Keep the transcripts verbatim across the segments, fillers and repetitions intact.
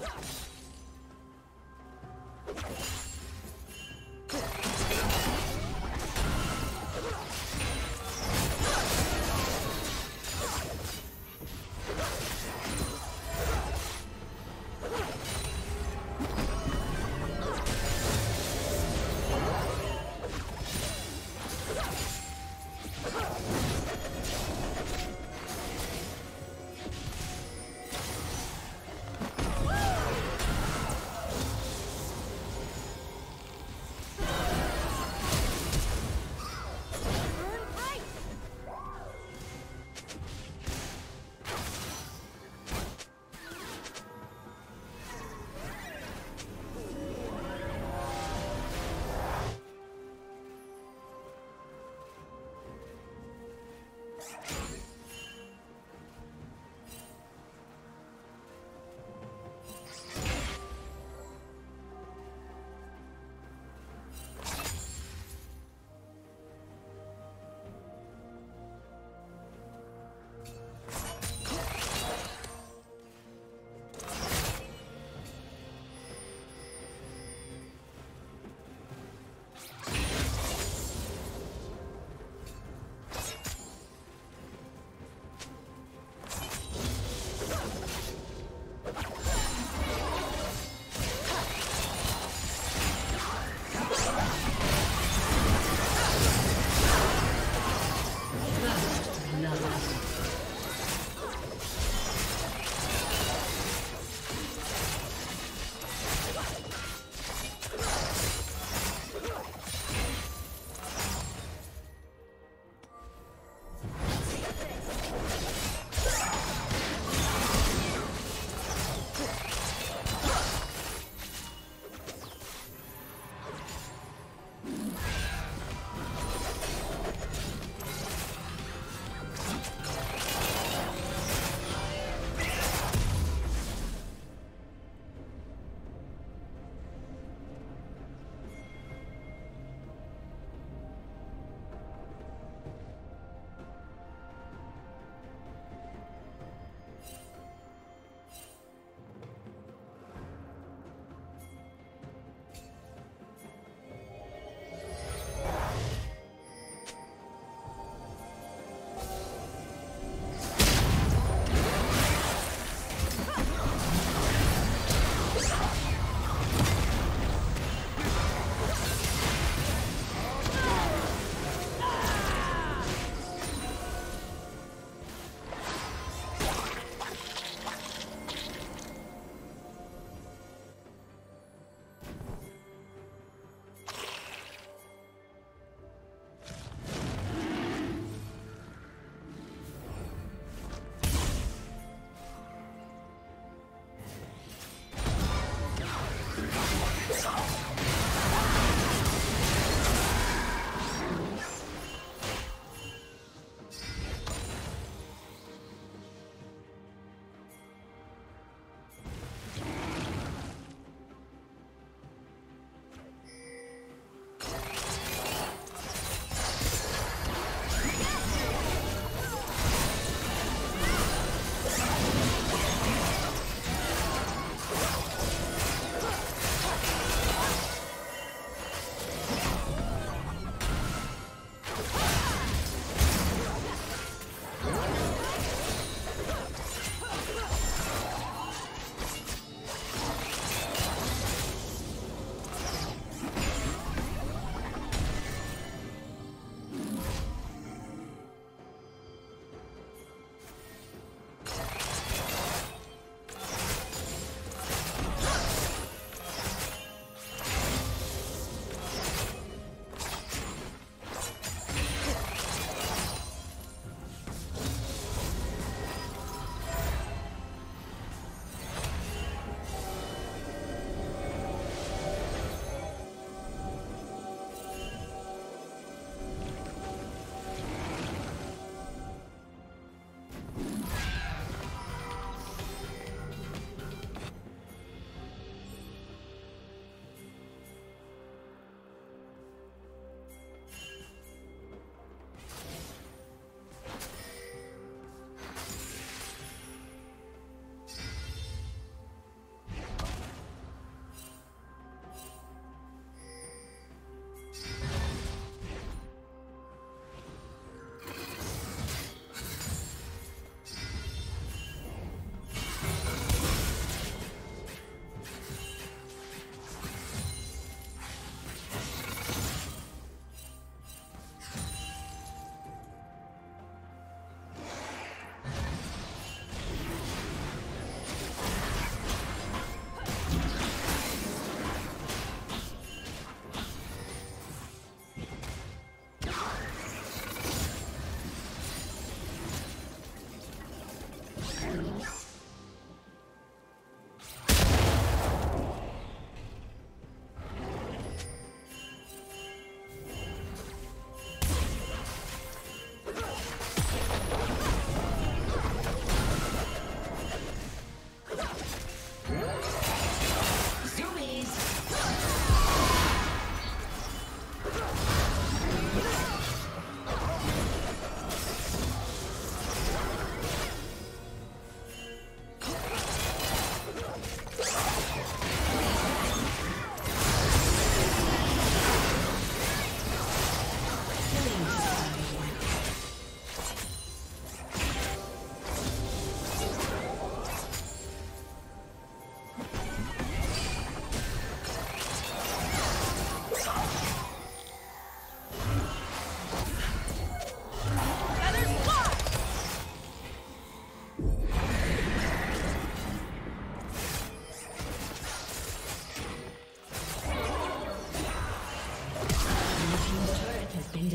Yeah.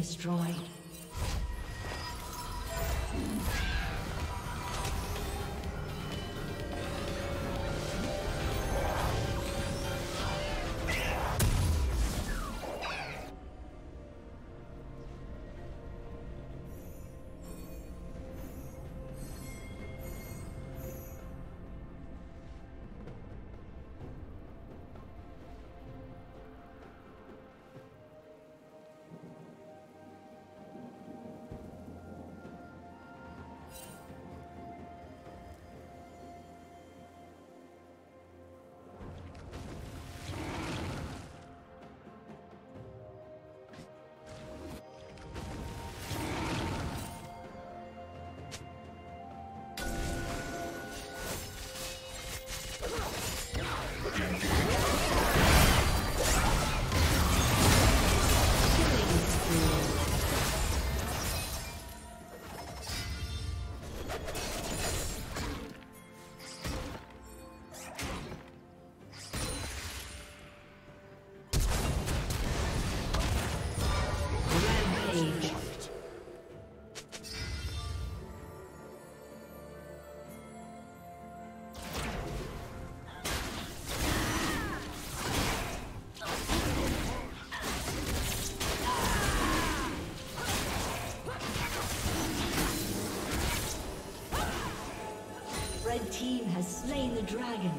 destroyed. Red team has slain the dragon.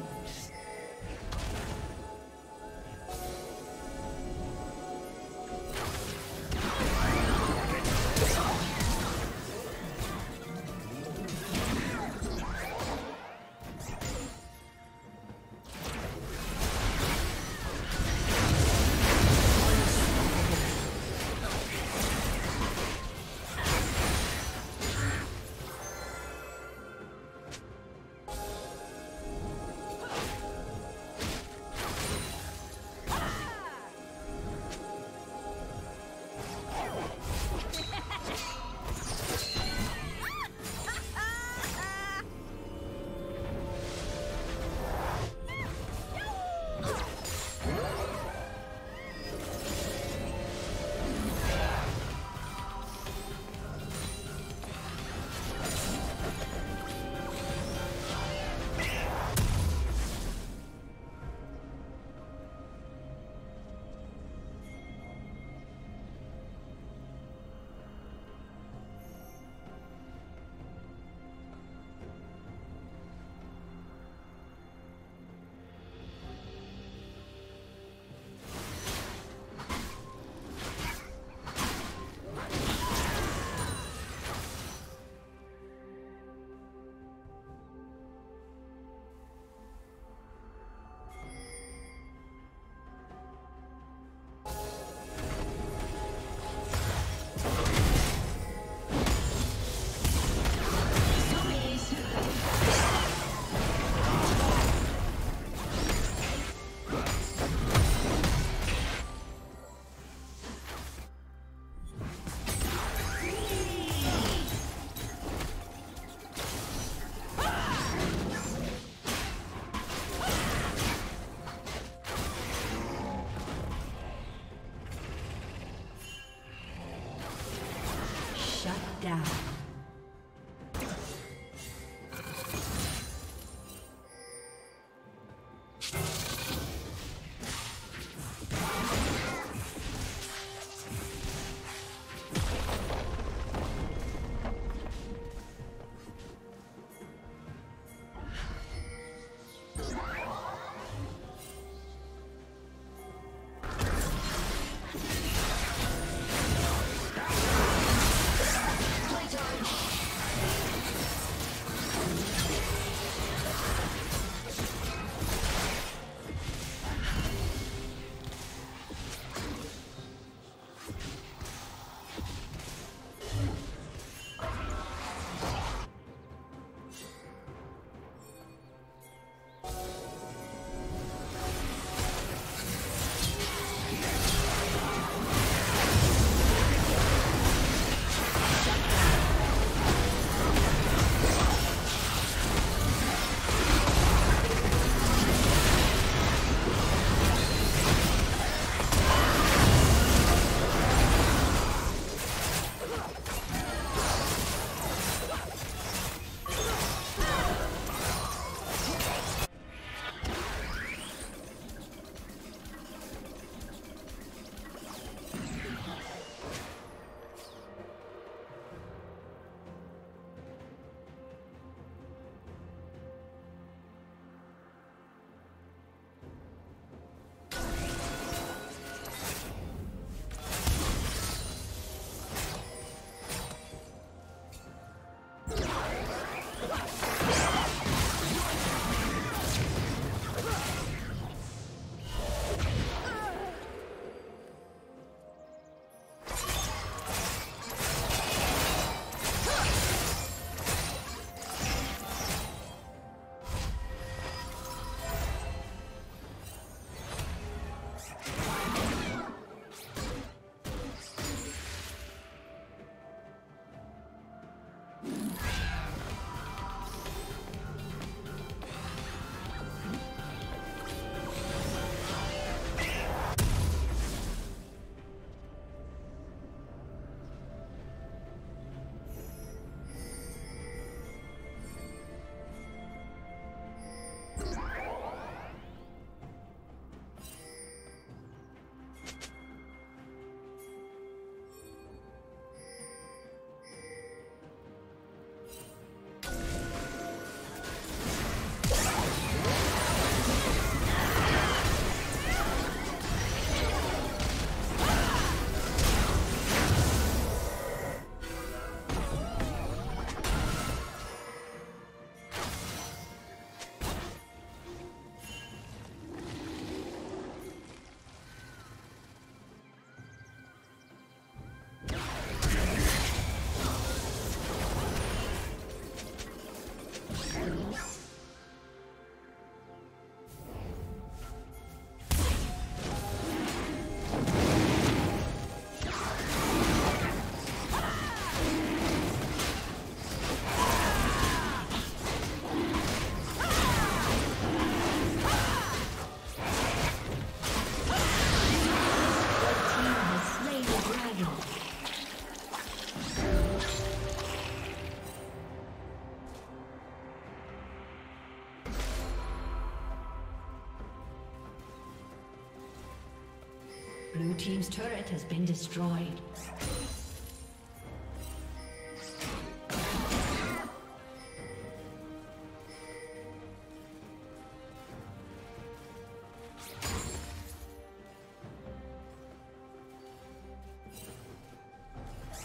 Blue team's turret has been destroyed.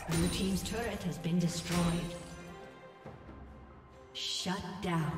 Blue team's turret has been destroyed. Shut down.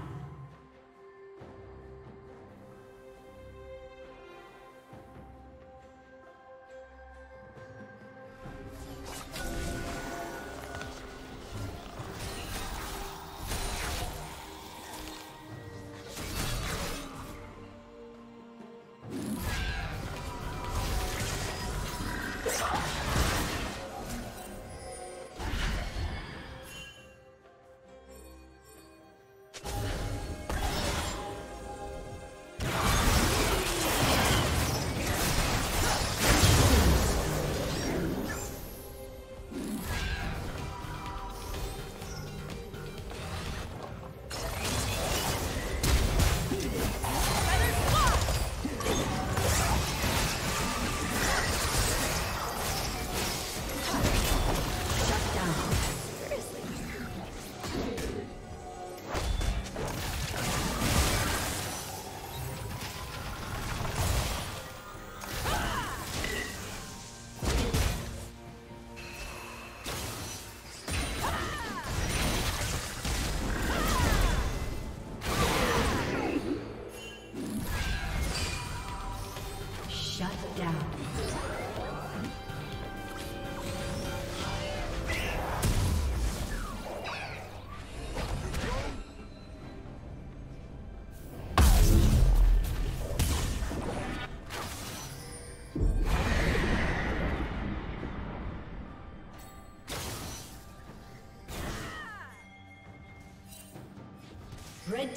Red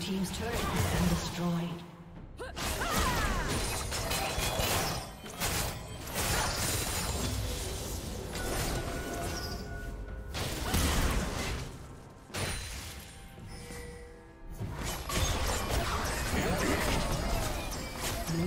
Team's turret has been destroyed. Blue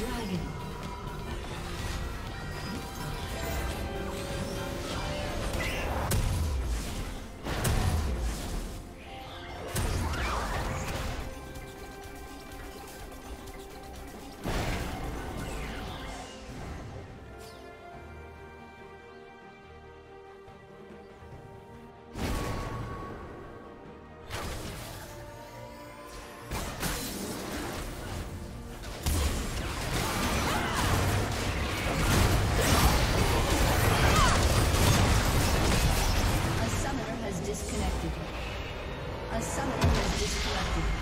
dragon. Disconnected. A summoner has disconnected.